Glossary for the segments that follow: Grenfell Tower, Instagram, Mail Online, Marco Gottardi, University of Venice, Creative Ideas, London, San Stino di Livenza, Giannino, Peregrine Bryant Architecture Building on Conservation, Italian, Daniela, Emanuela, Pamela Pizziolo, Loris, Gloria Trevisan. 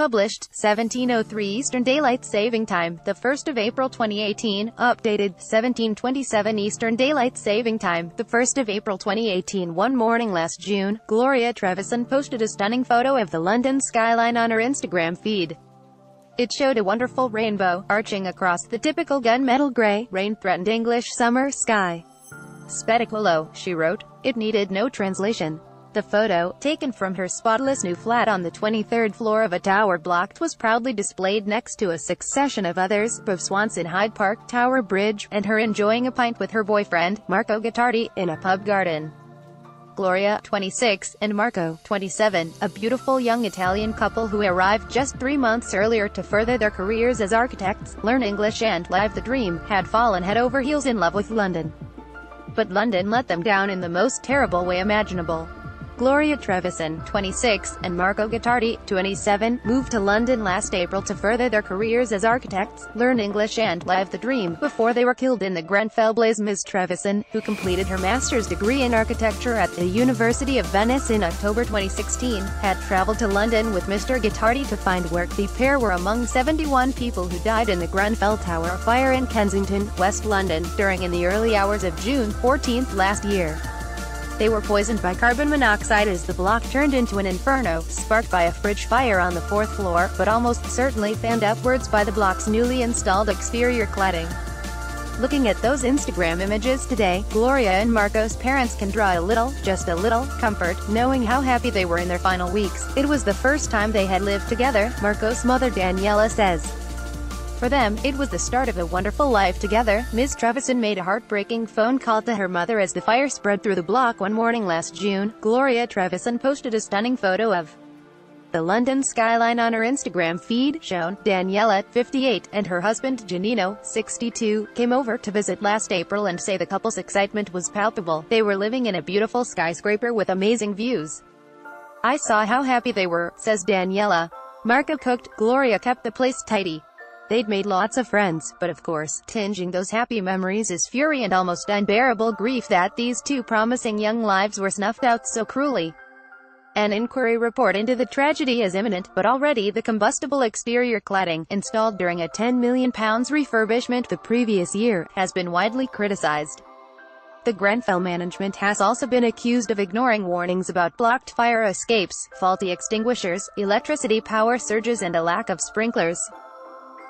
Published, 1703 Eastern Daylight Saving Time, 1 April 2018, updated, 1727 Eastern Daylight Saving Time, 1 April 2018. One morning last June, Gloria Trevisan posted a stunning photo of the London skyline on her Instagram feed. It showed a wonderful rainbow, arching across the typical gunmetal grey, rain-threatened English summer sky. "Spettaculo," she wrote. It needed no translation. The photo, taken from her spotless new flat on the 23rd floor of a tower block, was proudly displayed next to a succession of others, of Swanson Hyde Park Tower Bridge, and her enjoying a pint with her boyfriend, Marco Gottardi, in a pub garden. Gloria, 26, and Marco, 27, a beautiful young Italian couple who arrived just 3 months earlier to further their careers as architects, learn English and live the dream, had fallen head over heels in love with London. But London let them down in the most terrible way imaginable. Gloria Trevisan, 26, and Marco Gottardi, 27, moved to London last April to further their careers as architects, learn English and live the dream, before they were killed in the Grenfell blaze. Ms. Trevisan, who completed her master's degree in architecture at the University of Venice in October 2016, had traveled to London with Mr. Gottardi to find work. The pair were among 71 people who died in the Grenfell Tower fire in Kensington, West London, during in the early hours of June 14 last year. They were poisoned by carbon monoxide as the block turned into an inferno, sparked by a fridge fire on the fourth floor, but almost certainly fanned upwards by the block's newly installed exterior cladding. Looking at those Instagram images today, Gloria and Marco's parents can draw a little, just a little, comfort, knowing how happy they were in their final weeks. It was the first time they had lived together, Marco's mother Daniela says. For them, it was the start of a wonderful life together. Ms. Trevisan made a heartbreaking phone call to her mother as the fire spread through the block one morning last June. Gloria Trevisan posted a stunning photo of the London skyline on her Instagram feed. Shown, Daniela, 58, and her husband Giannino, 62, came over to visit last April and say the couple's excitement was palpable. They were living in a beautiful skyscraper with amazing views. "I saw how happy they were," says Daniela. Marco cooked, Gloria kept the place tidy. They'd made lots of friends, but of course, tinging those happy memories is fury and almost unbearable grief that these two promising young lives were snuffed out so cruelly. An inquiry report into the tragedy is imminent, but already the combustible exterior cladding, installed during a £10 million refurbishment the previous year, has been widely criticized. The Grenfell management has also been accused of ignoring warnings about blocked fire escapes, faulty extinguishers, electricity power surges and a lack of sprinklers.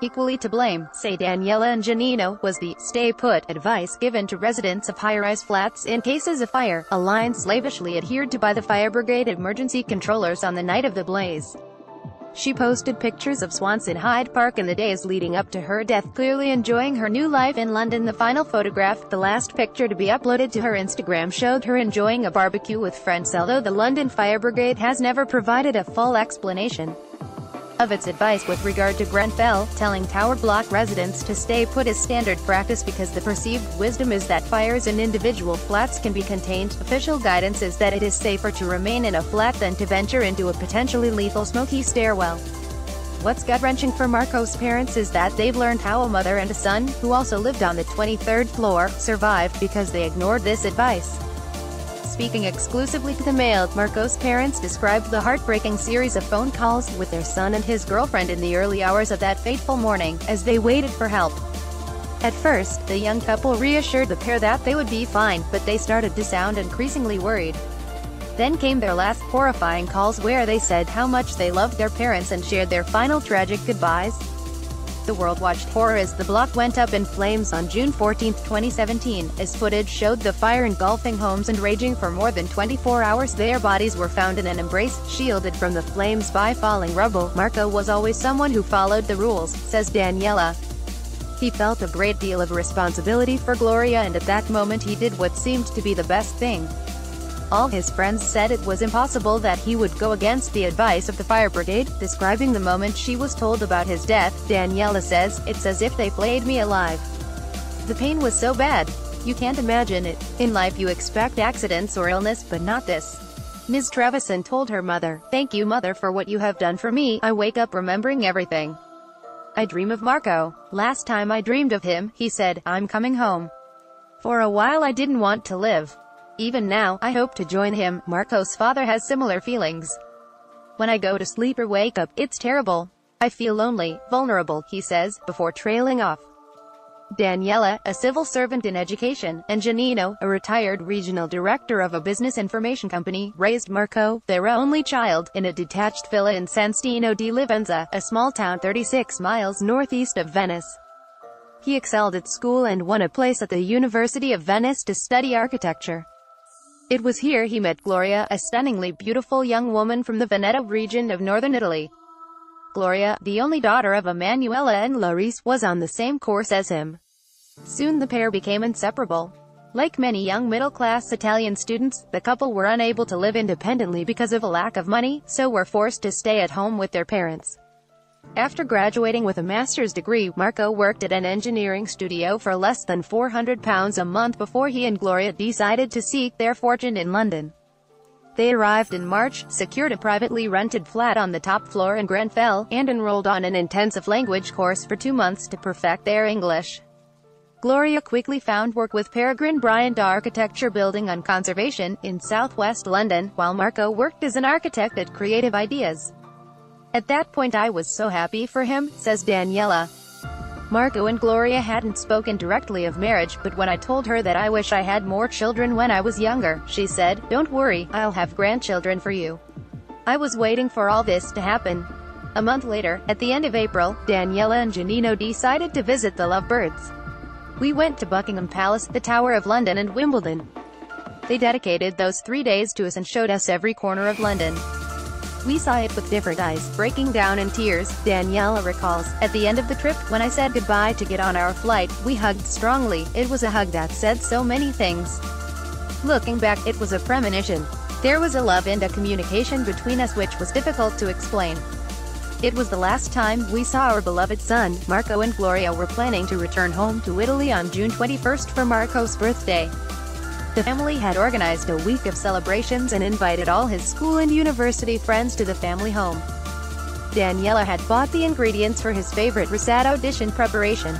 Equally to blame, say Daniela and Giannino, was the "stay put" advice given to residents of high-rise flats in cases of fire, a line slavishly adhered to by the fire brigade emergency controllers on the night of the blaze. She posted pictures of Swanson Hyde Park in the days leading up to her death, clearly enjoying her new life in London. The final photograph, the last picture to be uploaded to her Instagram, showed her enjoying a barbecue with friends, although the London Fire Brigade has never provided a full explanation of its advice with regard to Grenfell, telling tower block residents to stay put is standard practice because the perceived wisdom is that fires in individual flats can be contained. Official guidance is that it is safer to remain in a flat than to venture into a potentially lethal smoky stairwell. What's gut-wrenching for Marco's parents is that they've learned how a mother and a son, who also lived on the 23rd floor, survived because they ignored this advice. Speaking exclusively to the Mail, Marco's parents described the heartbreaking series of phone calls with their son and his girlfriend in the early hours of that fateful morning, as they waited for help. At first, the young couple reassured the pair that they would be fine, but they started to sound increasingly worried. Then came their last horrifying calls where they said how much they loved their parents and shared their final tragic goodbyes. The world watched horror as the block went up in flames on June 14, 2017, as footage showed the fire engulfing homes and raging for more than 24 hours. Their bodies were found in an embrace, shielded from the flames by falling rubble. "Marco was always someone who followed the rules," says Daniela. "He felt a great deal of responsibility for Gloria, and at that moment he did what seemed to be the best thing. All his friends said it was impossible that he would go against the advice of the fire brigade." Describing the moment she was told about his death, Daniela says, "It's as if they flayed me alive. The pain was so bad. You can't imagine it. In life you expect accidents or illness, but not this." Ms. Trevisan told her mother, "Thank you, mother, for what you have done for me. I wake up remembering everything. I dream of Marco. Last time I dreamed of him, he said, 'I'm coming home.' For a while I didn't want to live. Even now, I hope to join him." Marco's father has similar feelings. When I go to sleep or wake up, it's terrible. I feel lonely, vulnerable, he says, before trailing off. Daniela, a civil servant in education, and Giannino, a retired regional director of a business information company, raised Marco, their only child, in a detached villa in San Stino di Livenza, a small town 36 miles northeast of Venice. He excelled at school and won a place at the University of Venice to study architecture. It was here he met Gloria, a stunningly beautiful young woman from the Veneto region of northern Italy. Gloria, the only daughter of Emanuela and Loris, was on the same course as him. Soon the pair became inseparable. Like many young middle-class Italian students, the couple were unable to live independently because of a lack of money, so were forced to stay at home with their parents. After graduating with a master's degree, Marco worked at an engineering studio for less than £400 a month before he and Gloria decided to seek their fortune in London. They arrived in March, secured a privately rented flat on the top floor in Grenfell, and enrolled on an intensive language course for 2 months to perfect their English. Gloria quickly found work with Peregrine Bryant Architecture Building on Conservation, in southwest London, while Marco worked as an architect at Creative Ideas. "At that point I was so happy for him," says Daniela. Marco and Gloria hadn't spoken directly of marriage, but when I told her that I wish I had more children when I was younger, she said, "Don't worry, I'll have grandchildren for you." I was waiting for all this to happen. A month later, at the end of April, Daniela and Giannino decided to visit the lovebirds. "We went to Buckingham Palace, the Tower of London and Wimbledon. They dedicated those 3 days to us and showed us every corner of London. We saw it with different eyes," breaking down in tears, Daniela recalls. "At the end of the trip, when I said goodbye to get on our flight, we hugged strongly. It was a hug that said so many things. Looking back, it was a premonition. There was a love and a communication between us which was difficult to explain. It was the last time we saw our beloved son." Marco and Gloria were planning to return home to Italy on June 21st for Marco's birthday. The family had organized a week of celebrations and invited all his school and university friends to the family home. Daniela had bought the ingredients for his favorite risotto dish in preparation.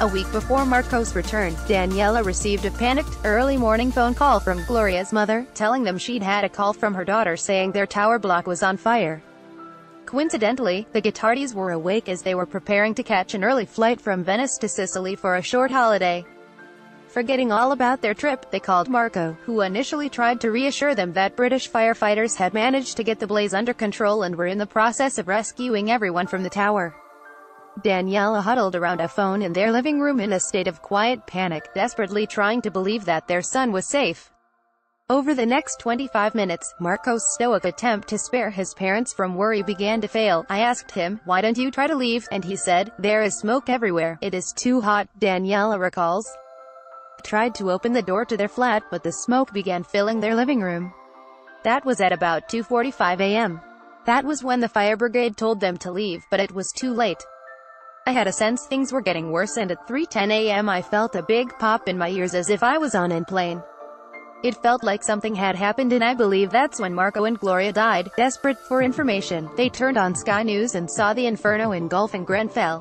A week before Marco's return, Daniela received a panicked, early morning phone call from Gloria's mother, telling them she'd had a call from her daughter saying their tower block was on fire. Coincidentally, the Gottardis were awake as they were preparing to catch an early flight from Venice to Sicily for a short holiday. Forgetting all about their trip, they called Marco, who initially tried to reassure them that British firefighters had managed to get the blaze under control and were in the process of rescuing everyone from the tower. Daniela huddled around a phone in their living room in a state of quiet panic, desperately trying to believe that their son was safe. Over the next 25 minutes, Marco's stoic attempt to spare his parents from worry began to fail. "I asked him, 'Why don't you try to leave?' and he said, 'There is smoke everywhere, it is too hot,'" Daniela recalls. Tried to open the door to their flat, but the smoke began filling their living room. "That was at about 2:45 a.m. That was when the fire brigade told them to leave, but it was too late. I had a sense things were getting worse, and at 3:10 a.m. I felt a big pop in my ears as if I was on a plane. It felt like something had happened, and I believe that's when Marco and Gloria died." Desperate for information, they turned on Sky News and saw the inferno engulfing Grenfell.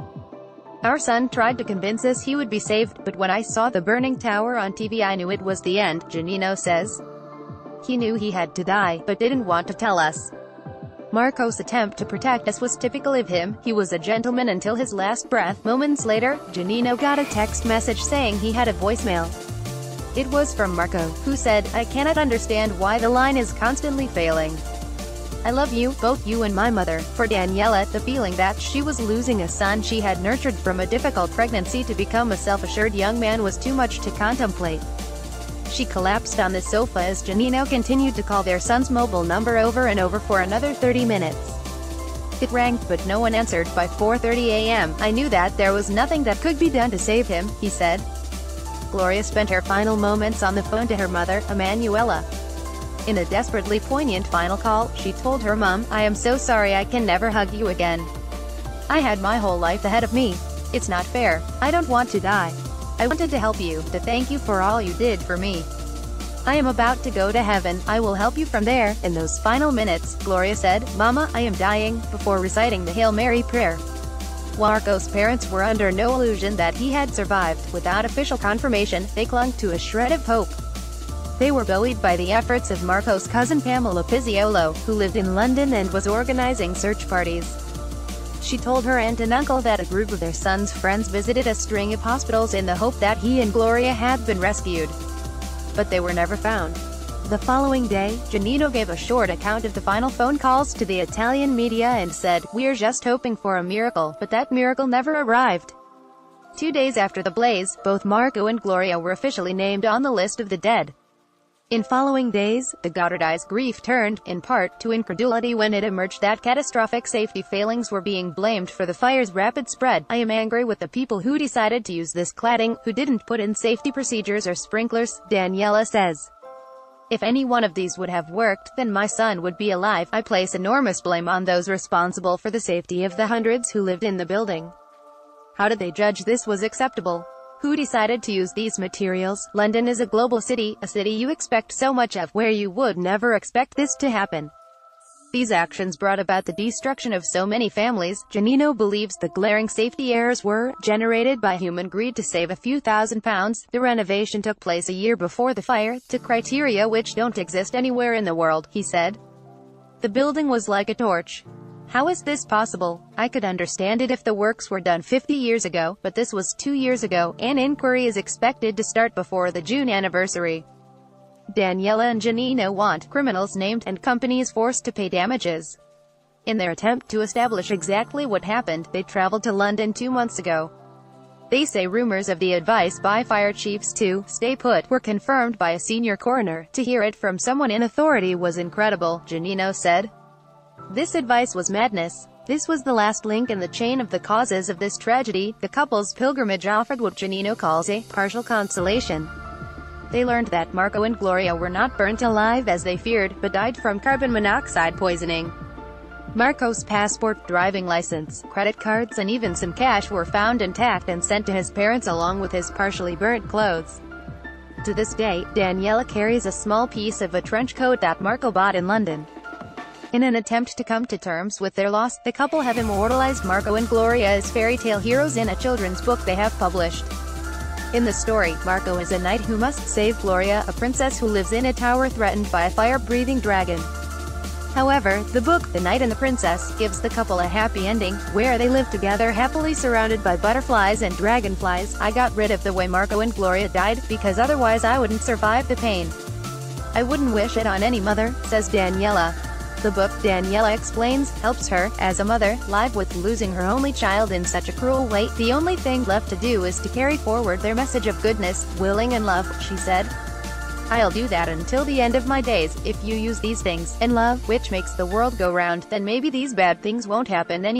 "Our son tried to convince us he would be saved, but when I saw the burning tower on TV I knew it was the end," Giannino says. "He knew he had to die, but didn't want to tell us. Marco's attempt to protect us was typical of him, he was a gentleman until his last breath." Moments later, Giannino got a text message saying he had a voicemail. It was from Marco, who said, "I cannot understand why the line is constantly failing. I love you, both you and my mother." For Daniela, the feeling that she was losing a son she had nurtured from a difficult pregnancy to become a self-assured young man was too much to contemplate. She collapsed on the sofa as Giannino continued to call their son's mobile number over and over for another 30 minutes. It rang, but no one answered. "By 4:30 a.m., I knew that there was nothing that could be done to save him," he said. Gloria spent her final moments on the phone to her mother, Emanuela. In a desperately poignant final call, she told her mom, "I am so sorry I can never hug you again. I had my whole life ahead of me. It's not fair. I don't want to die. I wanted to help you, to thank you for all you did for me. I am about to go to heaven, I will help you from there." In those final minutes, Gloria said, "Mama, I am dying," before reciting the Hail Mary prayer. Marco's parents were under no illusion that he had survived. Without official confirmation, they clung to a shred of hope. They were buoyed by the efforts of Marco's cousin Pamela Pizziolo, who lived in London and was organizing search parties. She told her aunt and uncle that a group of their son's friends visited a string of hospitals in the hope that he and Gloria had been rescued. But they were never found. The following day, Giannino gave a short account of the final phone calls to the Italian media and said, "We're just hoping for a miracle, but that miracle never arrived." 2 days after the blaze, both Marco and Gloria were officially named on the list of the dead. In following days, the Gottardi's grief turned, in part, to incredulity when it emerged that catastrophic safety failings were being blamed for the fire's rapid spread. "I am angry with the people who decided to use this cladding, who didn't put in safety procedures or sprinklers," Daniela says. "If any one of these would have worked, then my son would be alive. I place enormous blame on those responsible for the safety of the hundreds who lived in the building. How did they judge this was acceptable? Who decided to use these materials? London is a global city, a city you expect so much of, where you would never expect this to happen." These actions brought about the destruction of so many families. Giannino believes the glaring safety errors were generated by human greed to save a few £1,000s. The renovation took place a year before the fire, to criteria which don't exist anywhere in the world, he said. "The building was like a torch. How is this possible? I could understand it if the works were done 50 years ago, but this was 2 years ago." An inquiry is expected to start before the June anniversary. Daniela and Giannino want criminals named and companies forced to pay damages. In their attempt to establish exactly what happened, they traveled to London 2 months ago. They say rumors of the advice by fire chiefs to stay put were confirmed by a senior coroner. "To hear it from someone in authority was incredible," Giannino said. "This advice was madness." This was the last link in the chain of the causes of this tragedy. The couple's pilgrimage offered what Giannino calls a partial consolation. They learned that Marco and Gloria were not burnt alive as they feared, but died from carbon monoxide poisoning. Marco's passport, driving license, credit cards and even some cash were found intact and sent to his parents along with his partially burnt clothes. To this day, Daniela carries a small piece of a trench coat that Marco bought in London. In an attempt to come to terms with their loss, the couple have immortalized Marco and Gloria as fairy tale heroes in a children's book they have published. In the story, Marco is a knight who must save Gloria, a princess who lives in a tower threatened by a fire-breathing dragon. However, the book, The Knight and the Princess, gives the couple a happy ending, where they live together happily surrounded by butterflies and dragonflies. "I got rid of the way Marco and Gloria died, because otherwise I wouldn't survive the pain. I wouldn't wish it on any mother," says Daniela. The book, Daniela explains, helps her, as a mother, live with losing her only child in such a cruel way. "The only thing left to do is to carry forward their message of goodness, willing and love," she said. "I'll do that until the end of my days. If you use these things, and love, which makes the world go round, then maybe these bad things won't happen anymore."